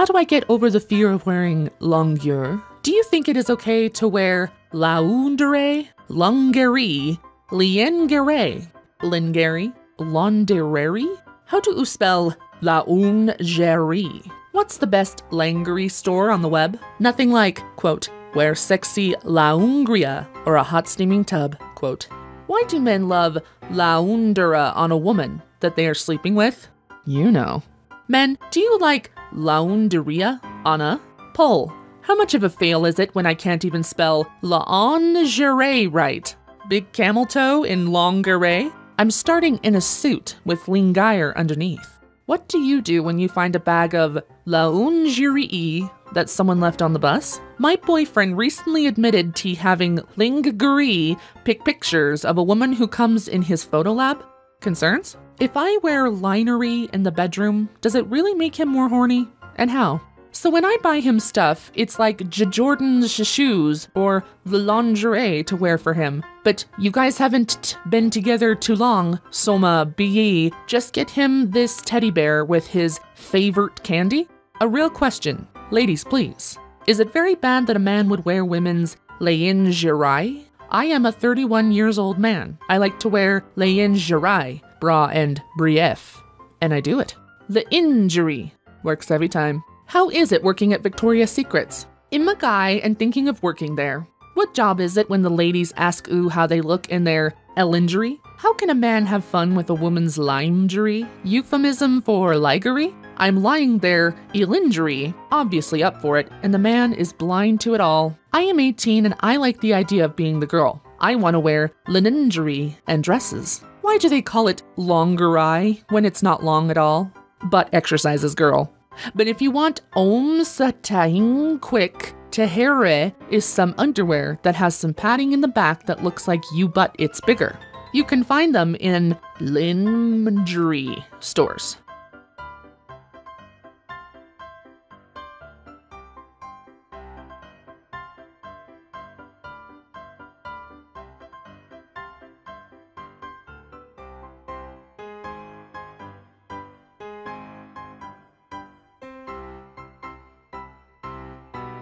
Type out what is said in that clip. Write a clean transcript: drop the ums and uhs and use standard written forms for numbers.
How do I get over the fear of wearing longueur? Do you think it is okay to wear laundere, longuerie, liengere, lingeri, laundereri? How do you spell laungerie? What's the best lingerie store on the web? Nothing like, quote, wear sexy laungria or a hot steaming tub, quote. Why do men love laundera on a woman that they are sleeping with? You know. Men, do you like launderia on a pull? How much of a fail is it when I can't even spell lingerie right? Big camel toe in lingerie? I'm starting in a suit with lingire underneath. What do you do when you find a bag of lingerie that someone left on the bus? My boyfriend recently admitted to having lingerie pick pictures of a woman who comes in his photo lab. Concerns? If I wear linery in the bedroom, does it really make him more horny? And how? So when I buy him stuff, it's like Jordan's shoes or the lingerie to wear for him. But you guys haven't been together too long, Soma B.E. Just get him this teddy bear with his favorite candy? A real question, ladies please. Is it very bad that a man would wear women's lingerie? I am a 31-year-old man. I like to wear lingerie, bra and brief. And I do it. The injury works every time. How is it working at Victoria's Secrets? I'm a guy and thinking of working there. What job is it when the ladies ask ooh how they look in their lingerie? How can a man have fun with a woman's lingerie? Euphemism for ligerie? I'm lying there, lingerie, obviously up for it, and the man is blind to it all. I am 18 and I like the idea of being the girl. I want to wear lingerie and dresses. Why do they call it longerie when it's not long at all? Butt exercises, girl. But if you want quick, tehere is some underwear that has some padding in the back that looks like you but it's bigger. You can find them in lingerie stores.